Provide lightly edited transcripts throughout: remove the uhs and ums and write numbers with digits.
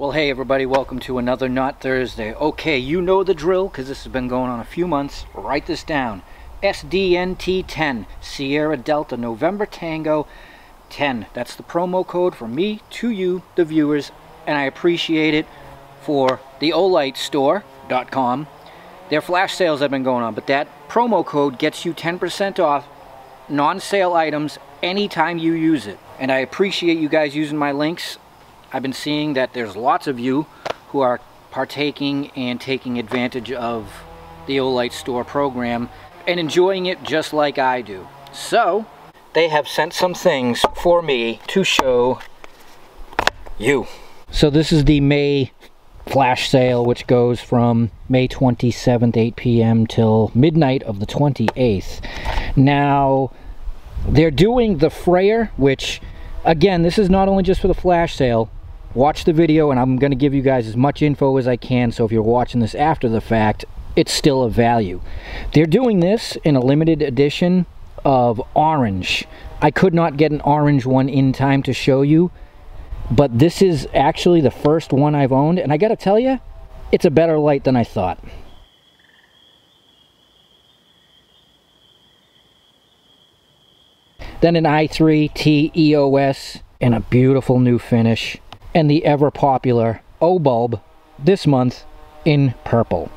Well, hey everybody, welcome to another Not Thursday. Okay, you know the drill because this has been going on a few months. Write this down. SDNT10, Sierra Delta, November Tango 10. That's the promo code from me to you, the viewers, and I appreciate it for the Olight store.com. Their flash sales have been going on, but that promo code gets you 10% off non-sale items anytime you use it. And I appreciate you guys using my links. I've been seeing that there's lots of you who are partaking and taking advantage of the Olight store program and enjoying it just like I do. So they have sent some things for me to show you. So this is the May flash sale, which goes from May 27th 8 p.m. till midnight of the 28th. Now they're doing the Freyer, which again, this is not only just for the flash sale. Watch the video and I'm going to give you guys as much info as I can, so if you're watching this after the fact, it's still of value. They're doing this in a limited edition of orange. I could not get an orange one in time to show you, but this is actually the first one I've owned, and I gotta tell you, it's a better light than I thought. Then an I3T EOS and a beautiful new finish, and the ever popular O-bulb this month in purple.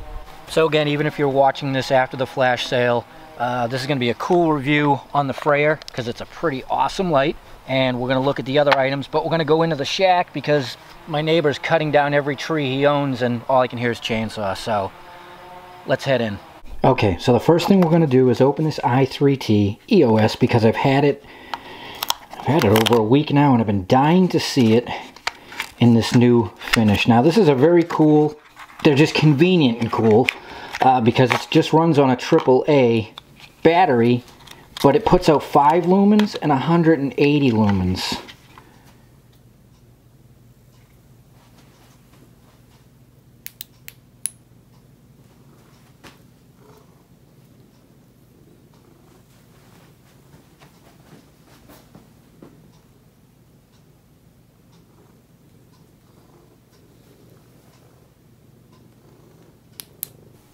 So again, even if you're watching this after the flash sale, this is going to be a cool review on the Freyer because it's a pretty awesome light, and we're going to look at the other items, but we're going to go into the shack because my neighbor's cutting down every tree he owns and all I can hear is chainsaw, so let's head in. Okay, so the first thing we're going to do is open this I3T EOS because I've had it over a week now and I've been dying to see it in this new finish. Now this is a very cool, they're just convenient and cool because it just runs on a AAA battery, but it puts out 5 lumens and 180 lumens.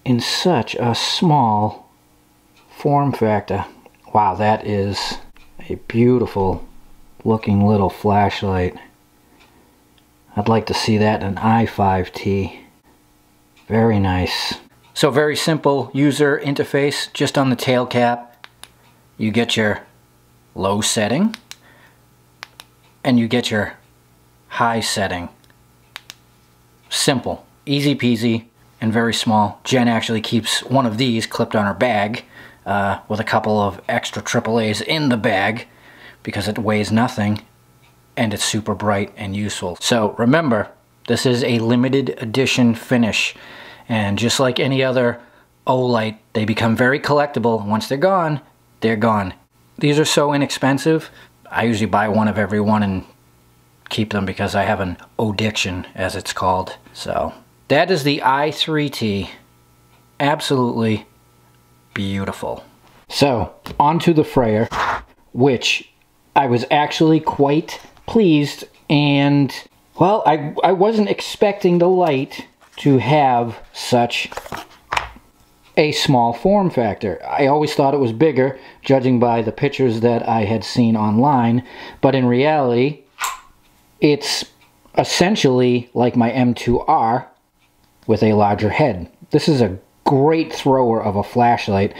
In such a small form factor. Wow, that is a beautiful looking little flashlight. I'd like to see that in an i5T. Very nice. So very simple user interface. Just on the tail cap, you get your low setting and you get your high setting. Simple, easy peasy. And very small. Jen actually keeps one of these clipped on her bag with a couple of extra AAAs in the bag because it weighs nothing and it's super bright and useful. So remember, this is a limited edition finish, and just like any other Olight, they become very collectible. Once they're gone, they're gone. These are so inexpensive. I usually buy one of every one and keep them because I have an addiction, as it's called. So that is the I3T. Absolutely beautiful. So, onto the Freyer, which I was actually quite pleased, and well, I wasn't expecting the light to have such a small form factor. I always thought it was bigger, judging by the pictures that I had seen online, but in reality, it's essentially like my M2R, with a larger head. This is a great thrower of a flashlight.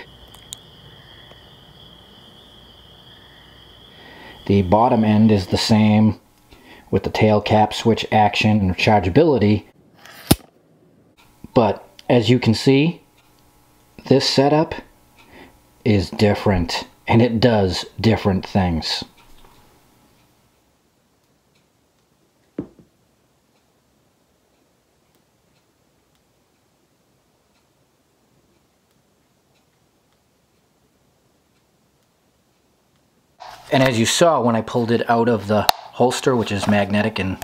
The bottom end is the same with the tail cap, switch action, and rechargeability. But as you can see, this setup is different and it does different things. And as you saw when I pulled it out of the holster, which is magnetic, and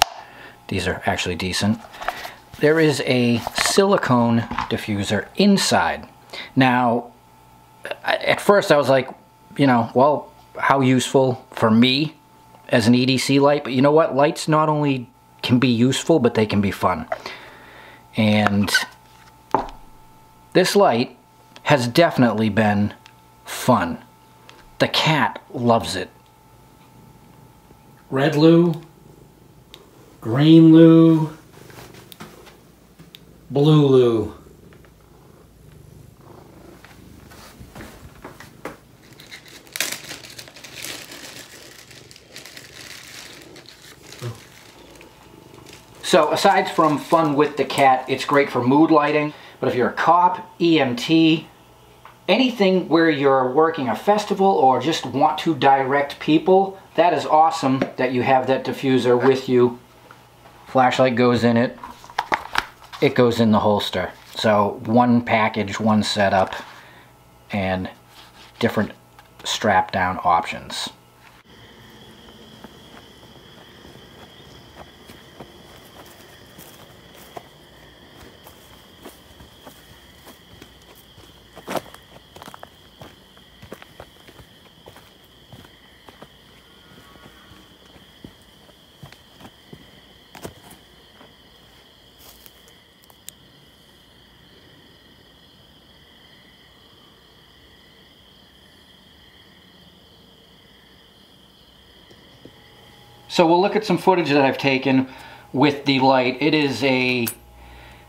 these are actually decent, there is a silicone diffuser inside. Now, at first I was like, you know, well, how useful for me as an EDC light, but you know what? Lights not only can be useful, but they can be fun. And this light has definitely been fun. The cat loves it. Red Lou, Green Lou, Blue Lou. So aside from fun with the cat, it's great for mood lighting, but if you're a cop, EMT, anything where you're working a festival or just want to direct people, that is awesome that you have that diffuser with you. Flashlight goes in it. It goes in the holster. So one package, one setup, and different strap down options. So we'll look at some footage that I've taken with the light. It is a,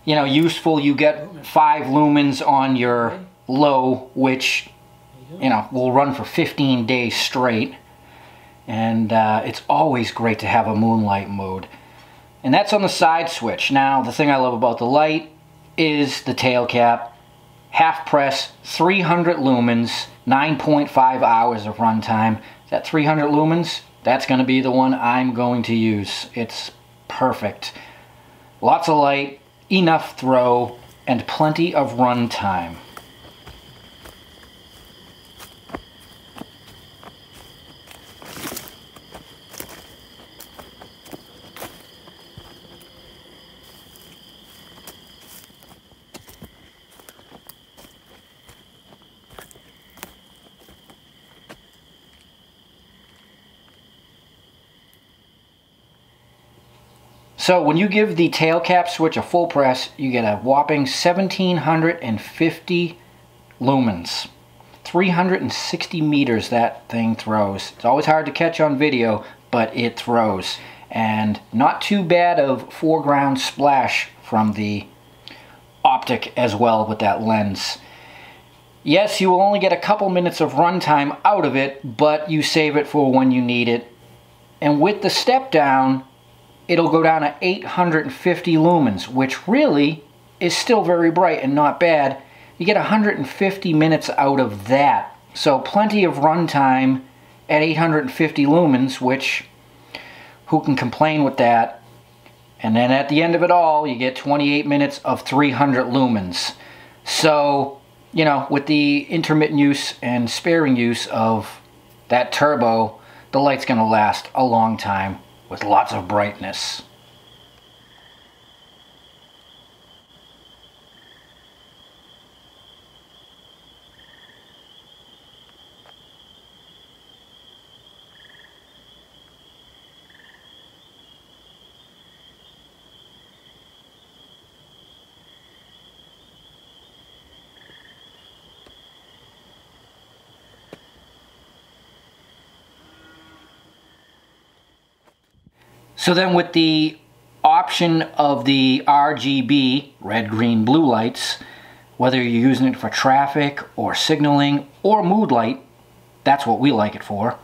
you know, useful. You get 5 lumens on your low, which, you know, will run for 15 days straight. And it's always great to have a moonlight mode. And that's on the side switch. Now, the thing I love about the light is the tail cap. Half press, 300 lumens, 9.5 hours of runtime. Is that 300 lumens? That's going to be the one I'm going to use. It's perfect. Lots of light, enough throw, and plenty of run time. So when you give the tail cap switch a full press, you get a whopping 1,750 lumens. 360 meters that thing throws. It's always hard to catch on video, but it throws. And not too bad of foreground splash from the optic as well with that lens. Yes, you will only get a couple minutes of runtime out of it, but you save it for when you need it. And with the step down, it'll go down to 850 lumens, which really is still very bright and not bad. You get 150 minutes out of that. So plenty of runtime at 850 lumens, which who can complain with that? And then at the end of it all, you get 28 minutes of 300 lumens. So, you know, with the intermittent use and sparing use of that turbo, the light's gonna last a long time, with lots of brightness. So then with the option of the RGB, red, green, blue lights, whether you're using it for traffic or signaling or mood light, that's what we like it for.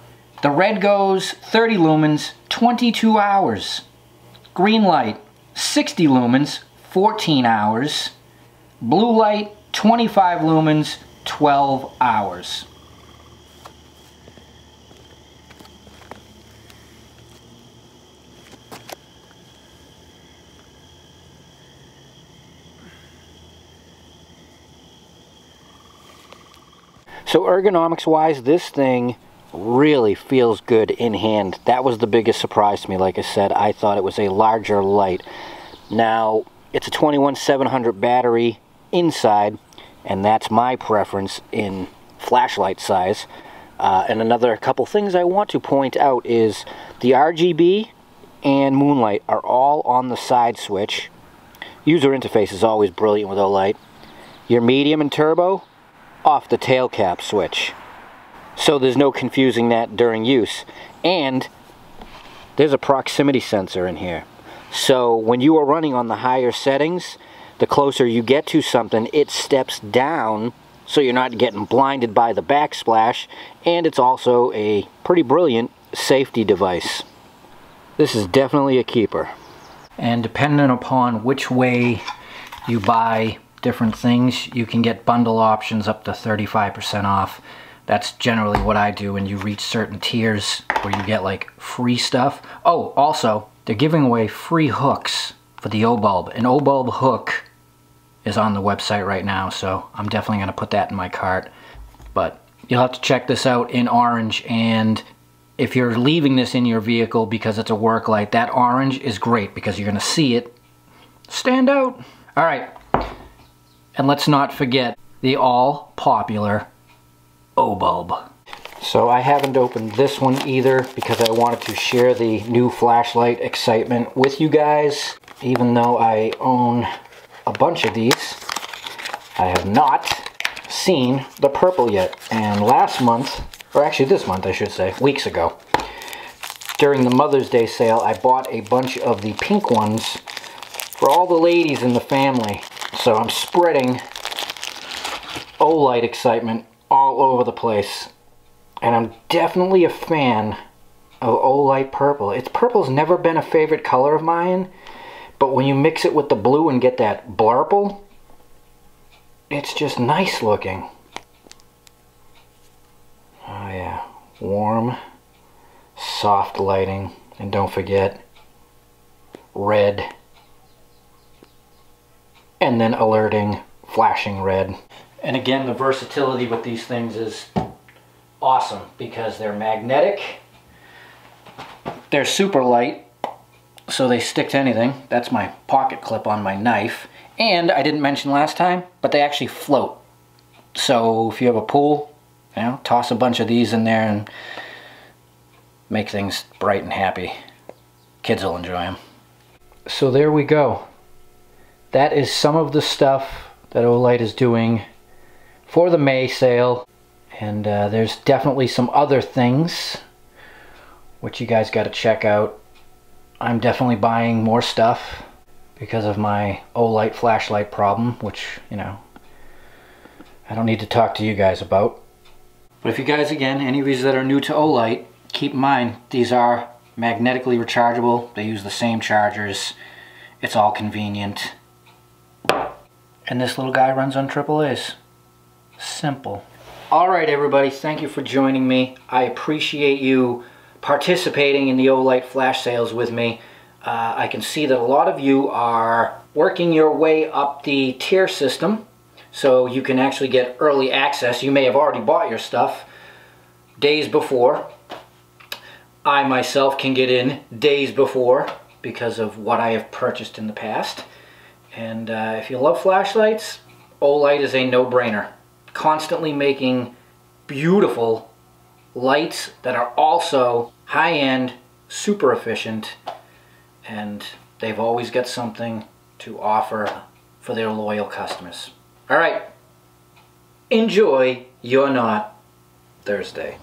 The red goes 30 lumens, 22 hours. Green light, 60 lumens, 14 hours. Blue light, 25 lumens, 12 hours. So ergonomics-wise, this thing really feels good in hand. That was the biggest surprise to me. Like I said, I thought it was a larger light. Now, it's a 21,700 battery inside, and that's my preference in flashlight size. And another couple things I want to point out is the RGB and Moonlight are all on the side switch. User interface is always brilliant with Olight. Your medium and turbo off the tail cap switch, so there's no confusing that during use. And there's a proximity sensor in here, so when you are running on the higher settings, the closer you get to something, it steps down so you're not getting blinded by the backsplash. And it's also a pretty brilliant safety device. This is definitely a keeper. And depending upon which way you buy different things, you can get bundle options up to 35% off. That's generally what I do when you reach certain tiers where you get like free stuff. Oh, also, they're giving away free hooks for the O-bulb. An O-bulb hook is on the website right now, so I'm definitely going to put that in my cart. But you'll have to check this out in orange, and if you're leaving this in your vehicle because it's a work light, that orange is great because you're going to see it stand out. All right, and let's not forget the all-popular O-bulb. So I haven't opened this one either because I wanted to share the new flashlight excitement with you guys. Even though I own a bunch of these, I have not seen the purple yet. And last month, or actually this month I should say, weeks ago, during the Mother's Day sale, I bought a bunch of the pink ones for all the ladies in the family. So I'm spreading Olight excitement all over the place. And I'm definitely a fan of Olight purple. Purple's never been a favorite color of mine, but when you mix it with the blue and get that blurple, it's just nice looking. Oh yeah, warm, soft lighting, and don't forget red, and then alerting, flashing red. And again, the versatility with these things is awesome because they're magnetic, they're super light, so they stick to anything. That's my pocket clip on my knife. And I didn't mention last time, but they actually float. So if you have a pool, you know, toss a bunch of these in there and make things bright and happy. Kids will enjoy them. So there we go. That is some of the stuff that Olight is doing for the May sale. And there's definitely some other things which you guys got to check out. I'm definitely buying more stuff because of my Olight flashlight problem, which, you know, I don't need to talk to you guys about. But if you guys, again, any of these that are new to Olight, keep in mind these are magnetically rechargeable. They use the same chargers. It's all convenient. And this little guy runs on AAAs. Simple. All right, everybody, thank you for joining me. I appreciate you participating in the Olight flash sales with me. I can see that a lot of you are working your way up the tier system, so you can actually get early access. You may have already bought your stuff days before. I myself can get in days before because of what I have purchased in the past. And if you love flashlights, Olight is a no-brainer. Constantly making beautiful lights that are also high-end, super efficient, and they've always got something to offer for their loyal customers. All right, enjoy your Not Thursday.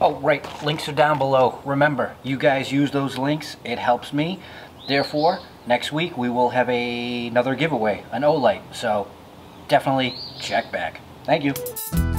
Oh, right, links are down below. Remember, you guys use those links, it helps me. Therefore, next week we will have another giveaway, an Olight, so definitely check back. Thank you.